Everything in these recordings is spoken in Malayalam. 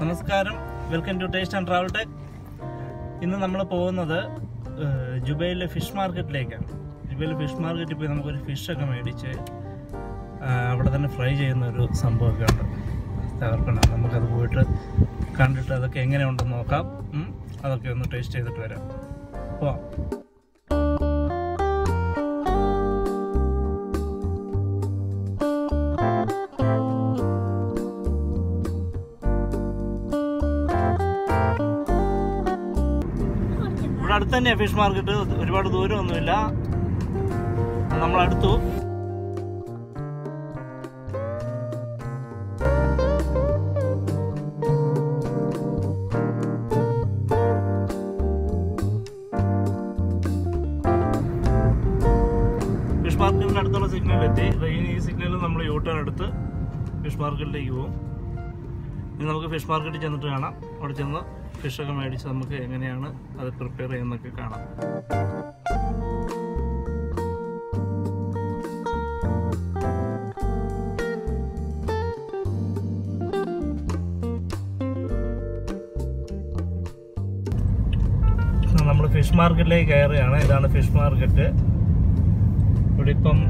നമസ്കാരം, welcome to taste and travel tech. ഇന്ന് നമ്മൾ പോകുന്നത് ജുബൈലിലെ ഫിഷ് മാർക്കറ്റിലേക്കാണ്. ജുബൈൽ ഫിഷ് മാർക്കറ്റിൽ പോയി നമുക്കൊരു ഫിഷൊക്കെ മേടിച്ച് അവിടെ തന്നെ ഫ്രൈ ചെയ്യുന്നൊരു സംഭവമൊക്കെ ഉണ്ട്, തകർപ്പനാണ്. നമുക്കത് പോയിട്ട് കണ്ടിട്ട് അതൊക്കെ എങ്ങനെ ഉണ്ടെന്ന് നോക്കാം, അതൊക്കെ ഒന്ന് ടേസ്റ്റ് ചെയ്തിട്ട് വരാം. പോവാം. അടുത്ത് തന്നെയാണ് ഫിഷ് മാർക്കറ്റ്, ഒരുപാട് ദൂരമൊന്നുമില്ല. നമ്മളടുത്തു. ഫിഷ് മാർക്കറ്റിൻ്റെ അടുത്തുള്ള സിഗ്നലെത്തി. ഈ സിഗ്നലിൽ നമ്മൾ യൂട്ടേൺ എടുത്ത് ഫിഷ് മാർക്കറ്റിലേക്ക് പോകും. ഇനി നമുക്ക് ഫിഷ് മാർക്കറ്റിൽ ചെന്നിട്ട് കാണാം. അവിടെ ചെന്ന് ഫിഷൊക്കെ മേടിച്ച് നമുക്ക് എങ്ങനെയാണ് അത് പ്രിപ്പയർ ചെയ്യുന്നതൊക്കെ കാണാം. നമ്മൾ ഫിഷ് മാർക്കറ്റിലേക്ക് കയറുകയാണ്. ഇതാണ് ഫിഷ് മാർക്കറ്റ്. ഇവിടെ ഇപ്പം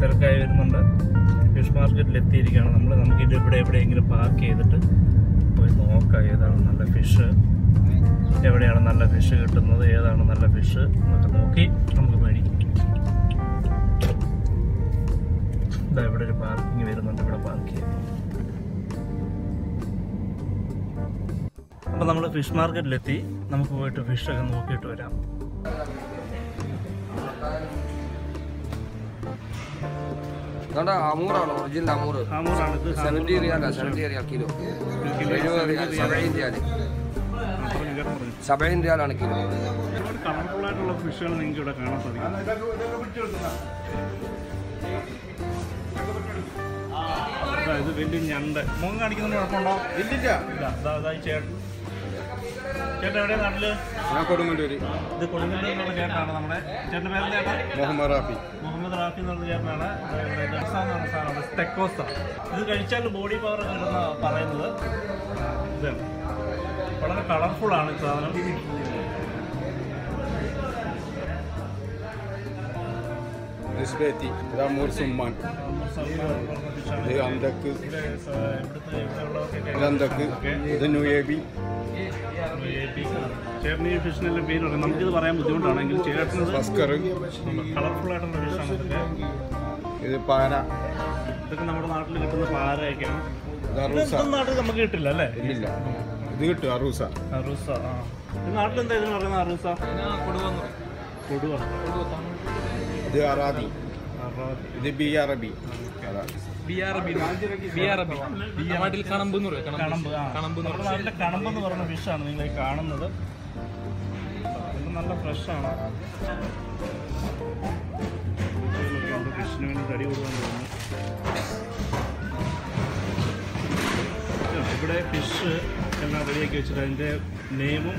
തിരക്കായി വരുന്നുണ്ട്. ഫിഷ് മാർക്കറ്റിൽ എത്തിയിരിക്കുകയാണ് നമ്മൾ. നമുക്കിത് ഇവിടെ എവിടെയെങ്കിലും പാർക്ക് ചെയ്തിട്ട് പോയി നോക്കാം, ഏതാണ് നല്ല ഫിഷ്, എവിടെയാണ് നല്ല ഫിഷ് കിട്ടുന്നത്, ഏതാണ് നല്ല ഫിഷ് എന്നൊക്കെ നോക്കി നമുക്ക് മേടിക്കാം. ഇതാ ഇവിടെ ഒരു പാർക്കിങ് വരുന്നുണ്ട്, ഇവിടെ പാർക്ക് ചെയ്യാം. അപ്പം നമ്മൾ ഫിഷ് മാർക്കറ്റിലെത്തി. നമുക്ക് പോയിട്ട് ഫിഷൊക്കെ നോക്കിയിട്ട് വരാം. ഇത് വലിയ ഞണ്ട് മുങ്ങ അടിക്കുന്നതിന് കുഴപ്പമുണ്ടോ? ചേട്ടൻ ചേട്ടൻ എവിടെയാ നാട്ടില്? കൊടുങ്ങല്ലൂര്. ഇത് കൊടുങ്ങല്ലൂരിലുള്ള ചേട്ടനാണ് നമ്മുടെ. ചേട്ടൻ്റെ പേര് ചേട്ടാ? മുഹമ്മദ് റാഫി. മുഹമ്മദ് റാഫി എന്നുള്ള ചേട്ടനാണ്. ടെക്കോസ ഇത് കഴിച്ചാൽ ബോഡി പവർ കിട്ടുന്ന പറയുന്നത്. ഇതാണ് വളരെ കളർഫുള്ളാണ് ഈ സാധനം. ചേട്ടന് ഈ ഫിഷിനെല്ലാം പേരുണ്ട്, നമുക്കിത് പറയാൻ ബുദ്ധിമുട്ടാണെങ്കിൽ ചേട്ടന് കളർഫുള്ളായിട്ടുള്ള ഫിഷാണ് ഇതൊക്കെ. പാര ഇതൊക്കെ നമ്മുടെ നാട്ടിൽ കിട്ടുന്ന പാരയൊക്കെയാണ്. നാട്ടിൽ നമുക്ക് കിട്ടില്ല അല്ലേ? ഇല്ല, ഇത് കിട്ടും. അറൂസ. അറൂസ നാട്ടിലെന്താ ഇതിന് പറയുന്നത്? അറൂസ കൊടുവ. ഇത് അറാബി. ഇത് ബി അറബി. കണമ്പെന്ന് പറഞ്ഞ ഫിഷാണ് നിങ്ങൾ കാണുന്നത്. നല്ല ഫ്രഷാണ്. ഫിഷിന് വേണ്ടി തടി കൊടുക്കാൻ തോന്നുന്നു. ഇവിടെ ഫിഷ് എല്ലാം റെഡിയാക്കി വെച്ചിട്ട് അതിൻ്റെ നെയിമും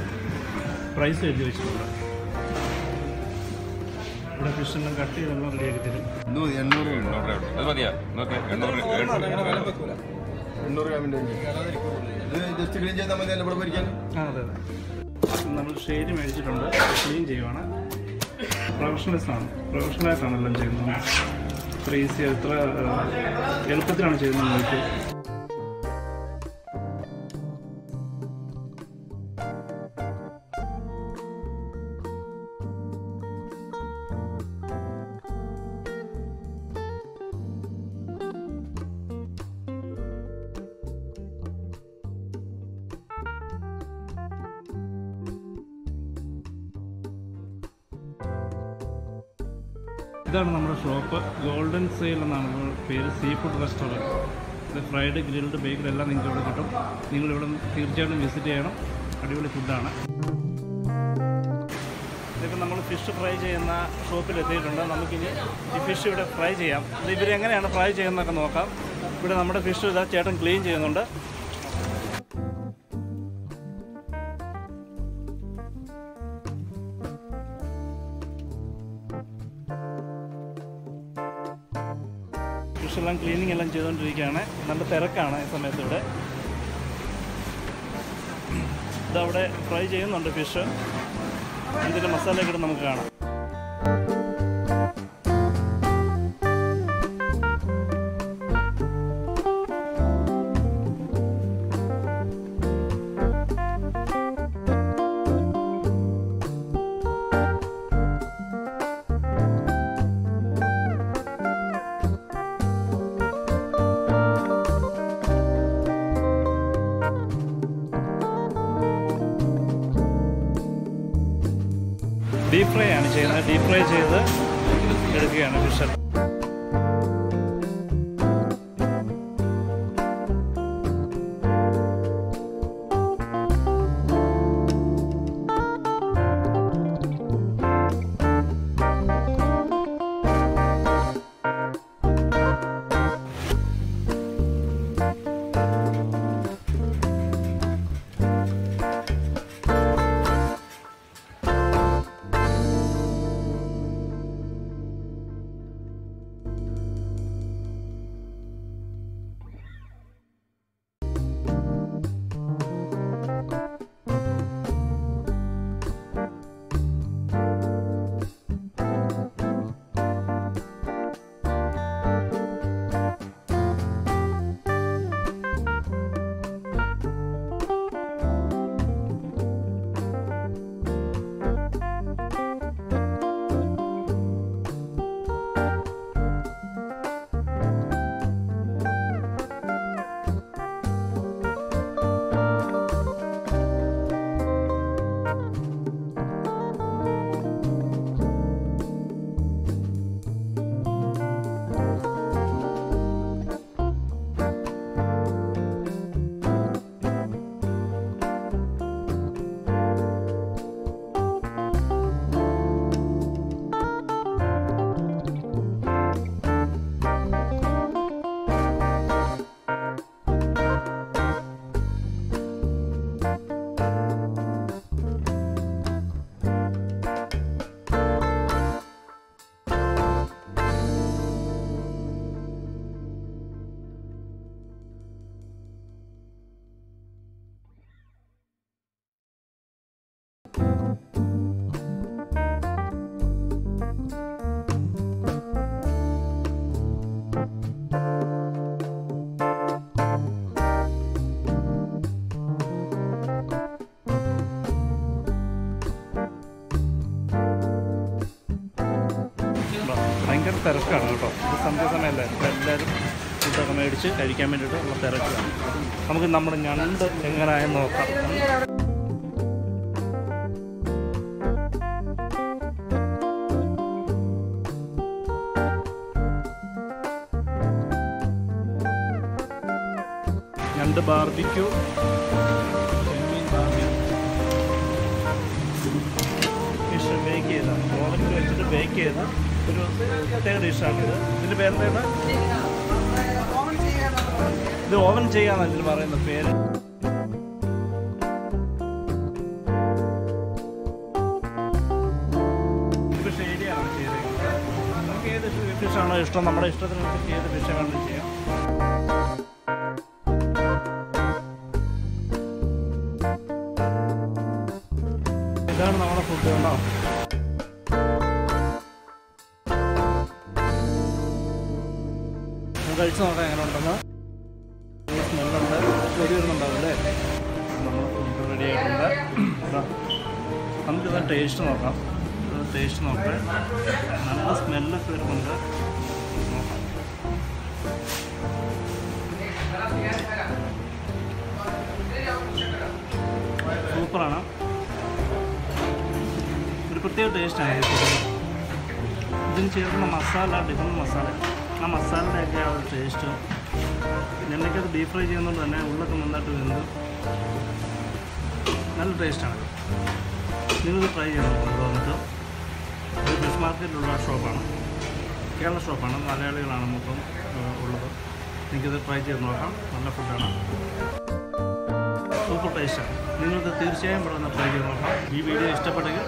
പ്രൈസും എഴുതി വെച്ചിട്ടുണ്ട്. ഇവിടെ ഫിഷെല്ലാം കട്ട് ചെയ്തെല്ലാം റെഡിയാക്കി തരും. 800 ഗ്രാമിൻ്റെ. അതെ, നമ്മൾ ഷേരി മേടിച്ചിട്ടുണ്ട്, ക്ലീൻ ചെയ്യുവാണ്. പ്രൊഫഷണലായിട്ടാണ് എല്ലാം ചെയ്യുന്നത്. ഇത്ര ഈസി, ഇത്ര എളുപ്പത്തിലാണ് ചെയ്യുന്നത്. നമുക്ക് ഇതാണ് നമ്മുടെ ഷോപ്പ്. ഗോൾഡൻ സെയിൽ എന്നാണ് നമ്മുടെ പേര്. Sea food restaurant. ഇത് ഫ്രൈഡ്, ഗ്രിൽഡ്, ബേക്കഡ് എല്ലാം നിങ്ങൾക്ക് ഇവിടെ കിട്ടും. നിങ്ങളിവിടെ തീർച്ചയായിട്ടും വിസിറ്റ് ചെയ്യണം. അടിപൊളി ഫുഡാണ്. ഇതിപ്പോൾ നമ്മൾ ഫിഷ് ഫ്രൈ ചെയ്യുന്ന ഷോപ്പിലെത്തിയിട്ടുണ്ട്. നമുക്കിനി ഈ ഫിഷ് ഇവിടെ ഫ്രൈ ചെയ്യാം. ഇത് ഇവരെങ്ങനെയാണ് ഫ്രൈ ചെയ്യുന്നതൊക്കെ നോക്കാം. ഇവിടെ നമ്മുടെ ഫിഷ് ഇതാ ചേട്ടൻ ക്ലീൻ ചെയ്യുന്നുണ്ട്. ഫിഷെല്ലാം ക്ലീനിങ് എല്ലാം ചെയ്തുകൊണ്ടിരിക്കുകയാണ്. നല്ല തിരക്കാണ് ഈ സമയത്ത് ഇവിടെ. Try the fish and then masala. Deep fry and deep fry fish. The barbecue. Fish bake it. Bake the oven the taste आया दिन चेयर में मसाला डिफरेंट मसाला ना मसाला का क्या टेस्ट मैंने क्या डीप फ्राई किया ना ना उल्लू तो मंदा तो बंदो नल टेस्ट आया निकल तो फ्राई किया ना तो फिश मार्केट लूला शॉप आना क्या ला शॉप आना मालयाली लाना मुकम उल्लू तो निकल तो फ्राई किया ना नल फूड आना ऊपर टेस्ट आया निकल तो तीर्थ आया बड़ा ना फ्राई किया ना ये वीडियो इस्ता पड़ेगा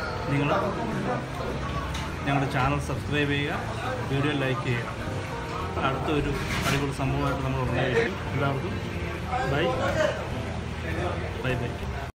channel subscribe video like bye bye.